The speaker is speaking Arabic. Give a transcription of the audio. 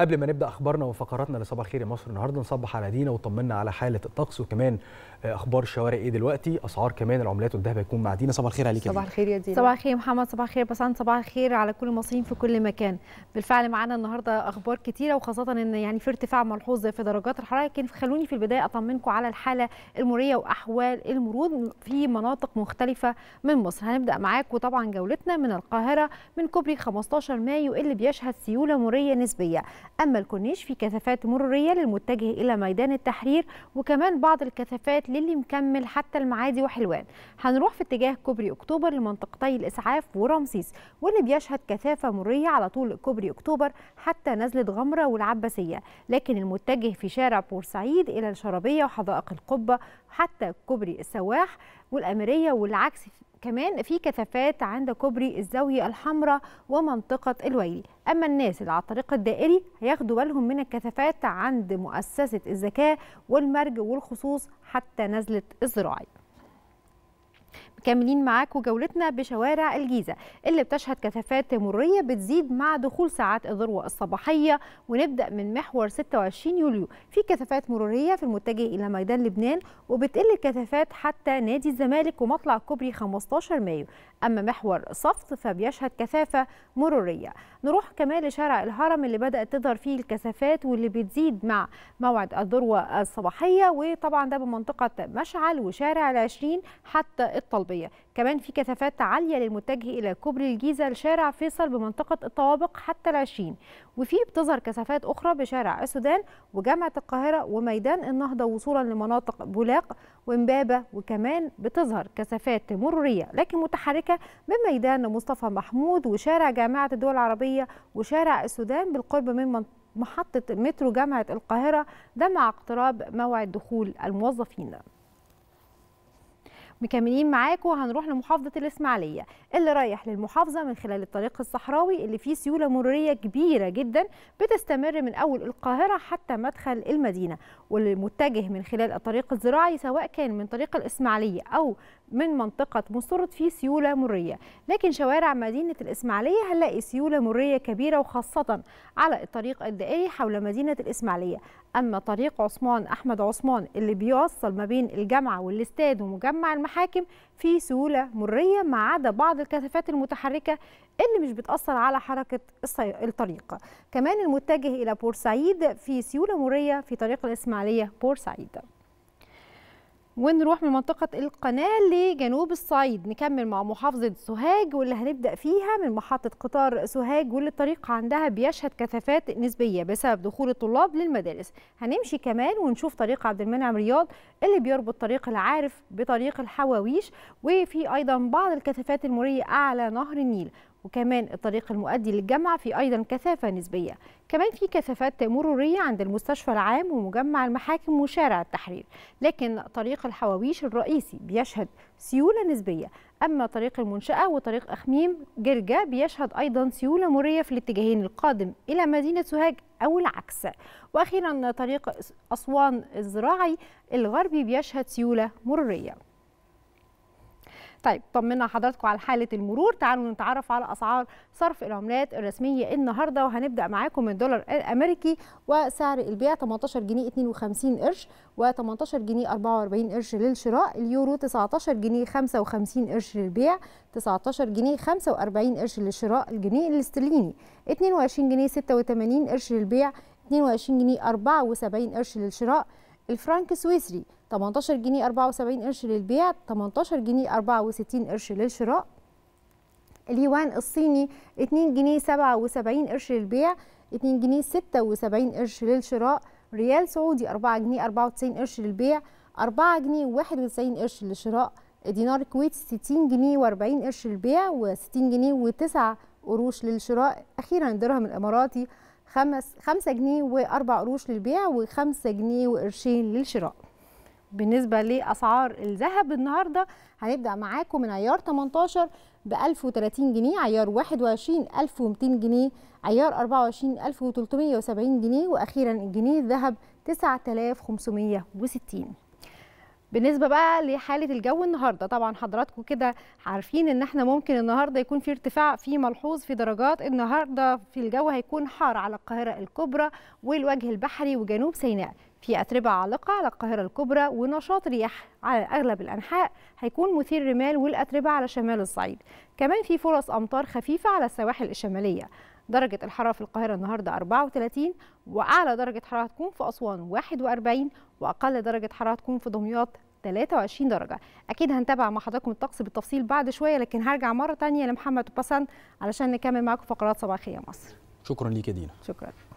قبل ما نبدا اخبارنا وفقراتنا لصباح الخير يا مصر النهارده، نصبح على دينا وطمنا على حاله الطقس وكمان اخبار الشوارع ايه دلوقتي، اسعار كمان العملات والذهب هيكون مع دينا. صباح الخير عليك. صباح الخير يا دينا. صباح الخير يا محمد. صباح الخير بسان. صباح الخير على كل المصريين في كل مكان. بالفعل معانا النهارده اخبار كتيره، وخاصه ان في ارتفاع ملحوظ في درجات الحراره، لكن خلوني في البدايه اطمنكم على الحاله المروريه واحوال المرور في مناطق مختلفه من مصر. هنبدا معاكم طبعا جولتنا من القاهره من كوبري 15 مايو اللي بيشهد سيوله مروريه نسبيه، اما الكورنيش في كثافات مروريه للمتجه الى ميدان التحرير، وكمان بعض الكثافات للي مكمل حتى المعادي وحلوان. هنروح في اتجاه كوبري اكتوبر لمنطقتي الاسعاف ورمسيس، واللي بيشهد كثافه مروريه على طول كوبري اكتوبر حتى نزله غمره والعباسيه، لكن المتجه في شارع بورسعيد الى الشرابيه وحدائق القبه حتى كوبري السواح والاميريه، والعكس كمان في كثافات عند كوبري الزاويه الحمراء ومنطقه الويلي. اما الناس اللي على الطريق الدائري هياخدوا بالهم من الكثافات عند مؤسسه الزكاه والمرج والخصوص حتى نزله الزراعي. مكملين معاكم جولتنا بشوارع الجيزه اللي بتشهد كثافات مروريه بتزيد مع دخول ساعات الذروه الصباحيه، ونبدا من محور 26 يوليو في كثافات مروريه في المتجه الى ميدان لبنان، وبتقل الكثافات حتى نادي الزمالك ومطلع كوبري 15 مايو، اما محور صفت فبيشهد كثافه مروريه. نروح كمان لشارع الهرم اللي بدات تظهر فيه الكثافات واللي بتزيد مع موعد الذروه الصباحيه، وطبعا ده بمنطقه مشعل وشارع ال20 حتى الطلبيه. كمان في كثافات عالية للمتجه إلى كوبري الجيزة لشارع فيصل بمنطقة الطوابق حتى العشرين، وفي بتظهر كثافات أخرى بشارع السودان وجامعة القاهرة وميدان النهضة وصولا لمناطق بولاق وإمبابة، وكمان بتظهر كثافات مرورية لكن متحركة من ميدان مصطفى محمود وشارع جامعة الدول العربية وشارع السودان بالقرب من محطة مترو جامعة القاهرة، ده مع اقتراب موعد دخول الموظفين. مكملين معاكم وهنروح لمحافظه الاسماعيليه اللي رايح للمحافظه من خلال الطريق الصحراوي اللي فيه سيوله مروريه كبيره جدا بتستمر من اول القاهره حتى مدخل المدينه، واللي متجه من خلال الطريق الزراعي سواء كان من طريق الاسماعيليه او من منطقه مسرط فيه سيوله مروريه، لكن شوارع مدينه الاسماعيليه هنلاقي سيوله مروريه كبيره وخاصه على الطريق الدائري حول مدينه الاسماعيليه، اما طريق عثمان احمد عثمان اللي بيوصل ما بين الجامعه والاستاد ومجمع المحاكم في سيوله مروريه، ما عدا بعض الكثافات المتحركه اللي مش بتاثر على حركه الطريق. كمان المتجه الى بورسعيد في سيوله مروريه في طريق الاسماعيليه بورسعيد. ونروح من منطقة القناة لجنوب الصعيد، نكمل مع محافظة سوهاج واللي هنبدأ فيها من محطة قطار سوهاج واللي الطريق عندها بيشهد كثافات نسبية بسبب دخول الطلاب للمدارس. هنمشي كمان ونشوف طريق عبد المنعم رياض اللي بيربط طريق العارف بطريق الحواويش، وفي أيضا بعض الكثافات المرورية أعلى نهر النيل، وكمان الطريق المؤدي للجامعة في أيضا كثافة نسبية. كمان في كثافات مرورية عند المستشفى العام ومجمع المحاكم وشارع التحرير، لكن طريق الحواويش الرئيسي بيشهد سيولة نسبية، أما طريق المنشأة وطريق أخميم جرجا بيشهد أيضا سيولة مرورية في الاتجاهين القادم إلى مدينة سوهاج أو العكس. وأخيرا طريق أسوان الزراعي الغربي بيشهد سيولة مرورية. طيب طمنا حضراتكم على حالة المرور، تعالوا نتعرف على أسعار صرف العملات الرسمية النهاردة، وهنبدأ معاكم من الدولار الأمريكي وسعر البيع 18 جنيه 52 قرش و18 جنيه 44 قرش للشراء، اليورو 19 جنيه 55 قرش للبيع، 19 جنيه 45 قرش للشراء، الجنيه الاسترليني 22 جنيه 86 قرش للبيع، 22 جنيه 74 قرش للشراء، الفرنك السويسري 18 جنيه 74 قرش للبيع، 18 جنيه 64 قرش للشراء، اليوان الصيني 2 جنيه 77 قرش للبيع، 2 جنيه 76 قرش للشراء، ريال سعودي 4 جنيه 94 قرش للبيع، 4 جنيه 91 قرش للشراء، دينار الكويت 60 جنيه و40 قرش للبيع، و60 جنيه و9 قروش للشراء، أخيرا الدرهم الإماراتي 5 جنيه و4 قروش للبيع و5 جنيه وقرشين للشراء. بالنسبة لأسعار الذهب النهاردة هنبدأ معاكم من عيار 18 ب 1030 جنيه، عيار 21 1200 جنيه، عيار 24 1370 جنيه، وأخيرا الجنيه الذهب 9560. بالنسبه بقى لحاله الجو النهارده، طبعا حضراتكم كده عارفين ان احنا ممكن النهارده يكون في ارتفاع في ملحوظ في درجات. النهارده في الجو هيكون حار على القاهره الكبرى والوجه البحري وجنوب سيناء، في أتربة عالقة على القاهرة الكبرى ونشاط رياح على أغلب الأنحاء، هيكون مثير رمال والأتربة على شمال الصعيد، كمان في فرص أمطار خفيفة على السواحل الشمالية. درجة الحرارة في القاهرة النهاردة 34، وأعلى درجة حرارة تكون في أسوان 41، وأقل درجة حرارة تكون في دمياط 23 درجة. أكيد هنتابع مع حضراتكم الطقس بالتفصيل بعد شوية، لكن هرجع مرة تانية لمحمد وبسن علشان نكمل معاكم فقرات صباحية مصر. شكرا ليك يا دينا. شكرا.